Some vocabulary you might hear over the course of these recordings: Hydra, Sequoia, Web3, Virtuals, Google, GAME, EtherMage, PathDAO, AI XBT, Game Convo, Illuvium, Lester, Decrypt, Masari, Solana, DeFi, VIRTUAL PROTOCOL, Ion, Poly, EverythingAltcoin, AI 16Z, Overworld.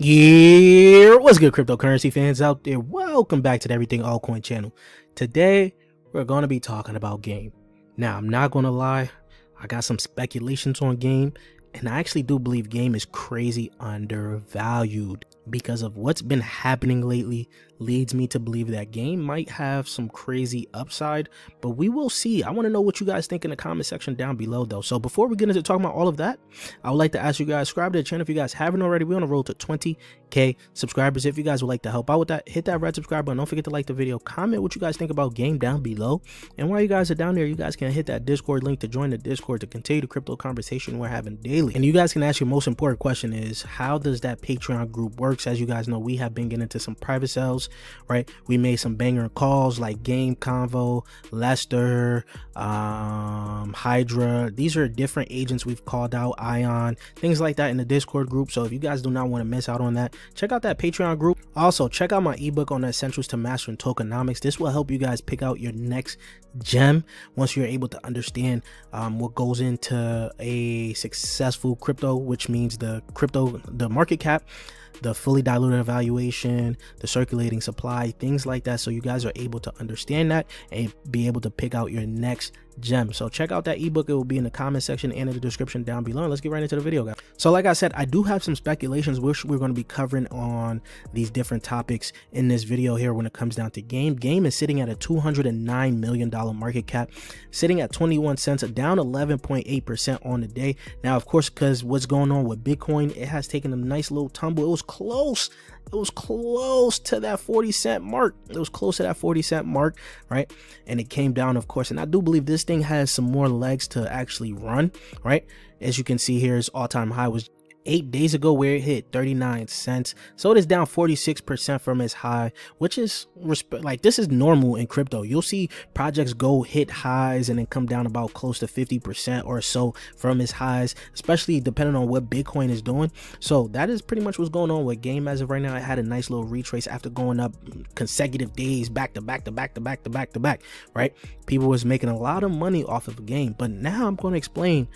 Yeah, what's good, cryptocurrency fans out there? Welcome back to the Everything Altcoin channel. Today we're going to be talking about Game. Now, I'm not going to lie, I got some speculations on Game, and I actually do believe Game is crazy undervalued because of what's been happening lately. Leads me to believe that Game might have some crazy upside, but we will see. I want to know what you guys think in the comment section down below though. So before we get into talking about all of that, I would like to ask you guys, subscribe to the channel if you guys haven't already. We're on a roll to 20k subscribers. If you guys would like to help out with that, hit that red subscribe button. Don't forget to like the video, comment what you guys think about Game down below, and while you guys are down there, you guys can hit that Discord link to join the Discord to continue the crypto conversation we're having daily. And you guys can ask your most important question is, how does that Patreon group works? As you guys know, we have been getting into some private sales, right? We made some banger calls like Game Convo, Lester, Hydra. These are different agents we've called out, Ion, things like that in the Discord group. So if you guys do not want to miss out on that, check out that Patreon group. Also check out my ebook on the essentials to mastering tokenomics. This will help you guys pick out your next gem once you're able to understand what goes into a successful crypto, which means the market cap, the fully diluted evaluation, the circulating supply, things like that, so you guys are able to understand that and be able to pick out your next gem. So check out that ebook. It will be in the comment section and in the description down below, and let's get right into the video, guys. So like I said, I do have some speculations which we're going to be covering on these different topics in this video here. When it comes down to Game, Game is sitting at a $209 million market cap, sitting at 21 cents, down 11.8% on the day. Now of course, because what's going on with Bitcoin, it has taken a nice little tumble. It was close to that 40 cent mark. It was close to that 40 cent mark, right? And it came down, of course. And I do believe this thing has some more legs to actually run, right? As you can see here, its all-time high was 8 days ago where it hit 39 cents, so it is down 46% from its high, which is this is normal in crypto. You'll see projects go hit highs and then come down about close to 50% or so from its highs, especially depending on what Bitcoin is doing. So that is pretty much what's going on with Game as of right now. I had a nice little retrace after going up consecutive days back to back to back to back to back to back, right? People was making a lot of money off of Game, but now I'm going to explain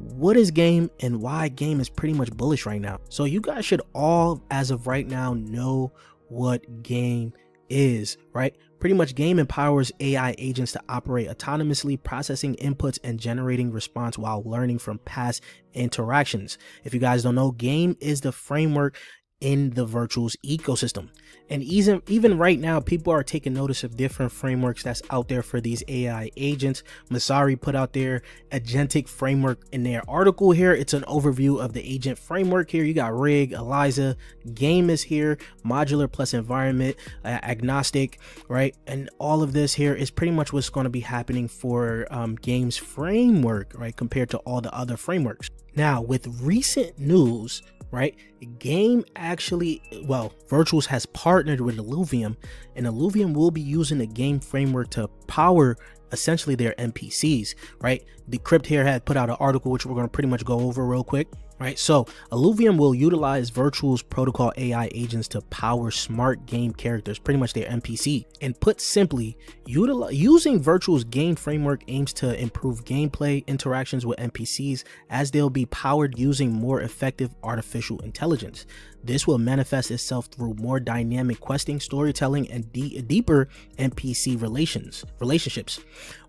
what is Game and why Game is pretty much bullish right now. So you guys should all as of right now know what Game is, right? Pretty much Game empowers AI agents to operate autonomously, processing inputs and generating response while learning from past interactions. If you guys don't know, Game is the framework in the Virtuals ecosystem, and even right now people are taking notice of different frameworks that's out there for these AI agents. Masari put out their agentic framework in their article here. It's an overview of the agent framework here. You got Rig, Eliza, Game is here, modular plus environment, agnostic, right? And all of this here is pretty much what's going to be happening for Game's framework, right, compared to all the other frameworks. Now with recent news, right, Game actually, well, Virtuals has partnered with Illuvium, and Illuvium will be using the Game framework to power essentially their NPCs, right? Decrypt here had put out an article which we're going to pretty much go over real quick, right? So Illuvium will utilize Virtuals protocol AI agents to power smart game characters, pretty much their NPC. And put simply, using Virtuals Game framework aims to improve gameplay interactions with NPCs, as they'll be powered using more effective artificial intelligence. This will manifest itself through more dynamic questing, storytelling, and deeper NPC relationships.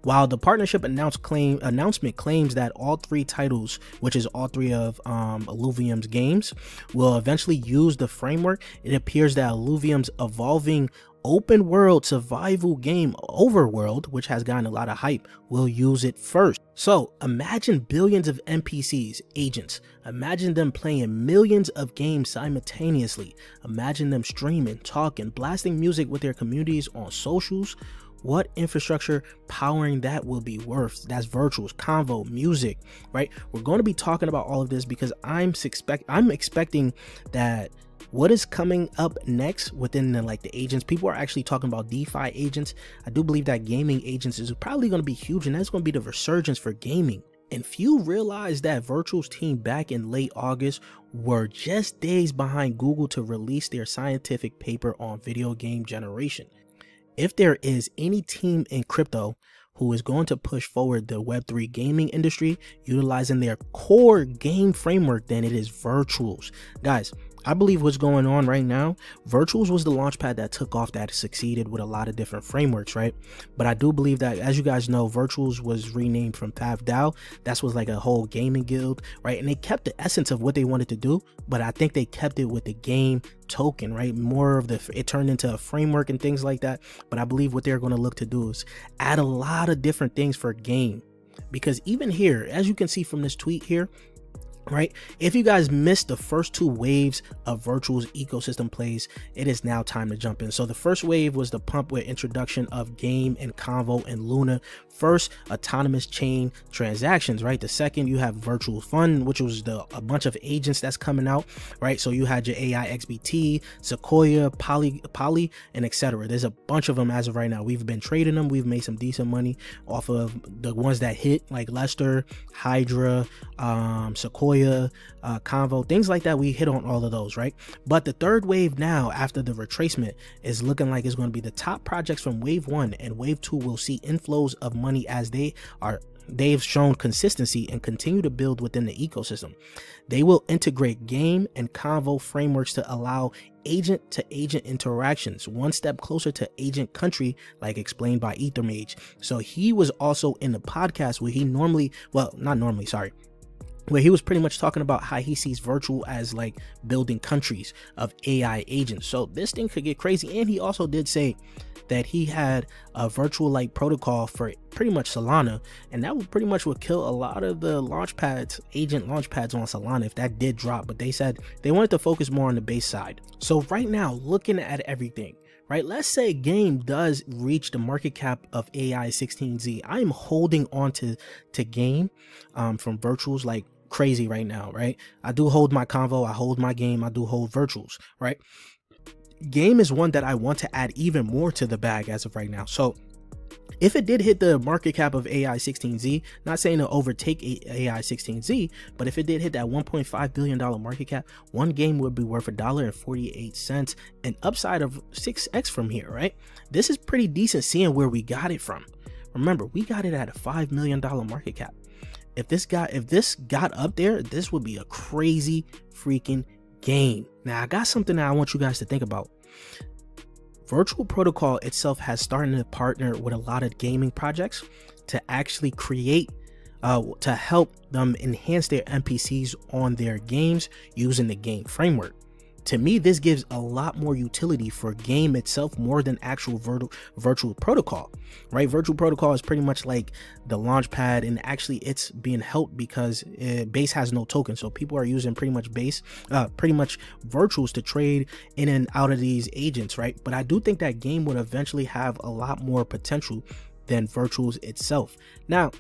While the partnership announcement claims that all three titles, which is all three of Illuvium's games, will eventually use the framework, it appears that Illuvium's evolving open world survival game Overworld, which has gotten a lot of hype, will use it first. So imagine billions of NPCs, agents. Imagine them playing millions of games simultaneously. Imagine them streaming, talking, blasting music with their communities on socials. What infrastructure powering that will be worth? That's Virtuals, Convo, music, right? We're going to be talking about all of this because I'm expecting that what is coming up next within the agents, people are actually talking about DeFi agents. I do believe that gaming agents is probably going to be huge, and that's going to be the resurgence for gaming. And few realize that Virtuals team back in late August were just days behind Google to release their scientific paper on video game generation. If there is any team in crypto who is going to push forward the Web3 gaming industry utilizing their core game framework, then it is Virtuals. Guys, I believe what's going on right now, Virtuals was the launchpad that took off, that succeeded with a lot of different frameworks, right? But I do believe that, as you guys know, Virtuals was renamed from PathDAO. That was like a whole gaming guild, right? And they kept the essence of what they wanted to do, but I think they kept it with the game token, right? More of the, it turned into a framework and things like that. But I believe what they're going to look to do is add a lot of different things for game, because even here, as you can see from this tweet here, right, if you guys missed the first two waves of Virtuals ecosystem plays, it is now time to jump in. So the first wave was the pump with introduction of Game and Convo and Luna, first autonomous chain transactions, right? The second, you have Virtual Fund, which was a bunch of agents that's coming out, right? So you had your AI XBT, Sequoia, Poly, and etc. There's a bunch of them as of right now. We've been trading them. We've made some decent money off of the ones that hit, like Lester, Hydra, Sequoia, Convo, things like that. We hit on all of those, right? But the third wave now, after the retracement, is looking like it's going to be the top projects from wave one, and wave two will see inflows of money as they've shown consistency and continue to build within the ecosystem. They will integrate Game and Convo frameworks to allow agent to agent interactions, one step closer to agent country, like explained by EtherMage. So he was also in the podcast where he normally, well, not normally, sorry, where he was pretty much talking about how he sees Virtual as like building countries of AI agents. So this thing could get crazy. And he also did say that he had a virtual like protocol for pretty much Solana, and that would pretty much would kill a lot of the agent launch pads on Solana if that did drop. But they said they wanted to focus more on the base side. So right now, looking at everything, right, let's say Game does reach the market cap of AI 16Z. I am holding on to Game from Virtuals like crazy right now, right? I do hold my Convo, I hold my Game, I do hold Virtuals, right? Game is one that I want to add even more to the bag as of right now. So if it did hit the market cap of AI 16Z, not saying to overtake AI 16Z, but if it did hit that $1.5 billion market cap, one Game would be worth $1.48, an upside of 6x from here, right? This is pretty decent seeing where we got it from. Remember, we got it at a $5 million market cap. If this got up there, this would be a crazy freaking game. Now, I got something that I want you guys to think about. Virtual Protocol itself has started to partner with a lot of gaming projects to actually create, to help them enhance their NPCs on their games using the game framework. To me, this gives a lot more utility for Game itself more than actual Virtual Protocol, right? Virtual Protocol is pretty much like the launch pad, and actually it's being helped because Base has no token. So people are using pretty much Virtuals to trade in and out of these agents, right? But I do think that Game would eventually have a lot more potential than Virtuals itself. Now,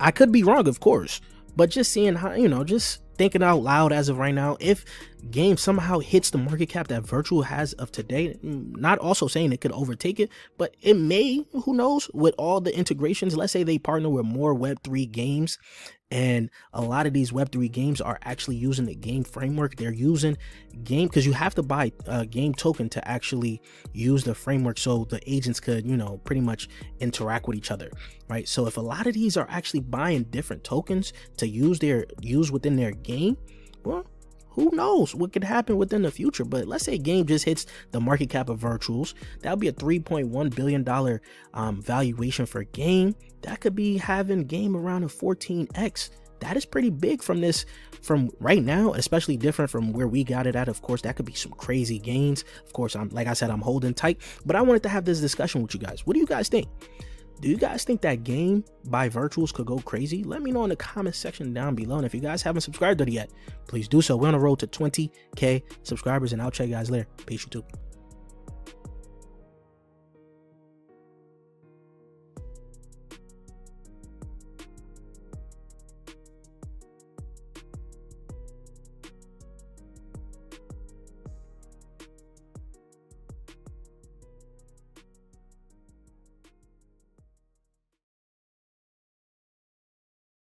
I could be wrong, of course, but just seeing how, you know, just thinking out loud as of right now, if Game somehow hits the market cap that Virtual has of today, not also saying it could overtake it, but it may, who knows, with all the integrations. Let's say they partner with more Web3 games, and a lot of these Web3 games are actually using the game framework. They're using Game because you have to buy a game token to actually use the framework, so the agents could, you know, pretty much interact with each other, right? So if a lot of these are actually buying different tokens to use within their game, well, who knows what could happen within the future. But let's say Game just hits the market cap of Virtuals. That would be a $3.1 billion valuation for Game. That could be having Game around a 14x. That is pretty big from right now, especially different from where we got it at. Of course, that could be some crazy gains. Of course, like I said, I'm holding tight, but I wanted to have this discussion with you guys. What do you guys think? Do you guys think that Game by Virtuals could go crazy? Let me know in the comment section down below. And if you guys haven't subscribed to it yet, please do so. We're on the road to 20K subscribers, and I'll check you guys later. Peace, YouTube.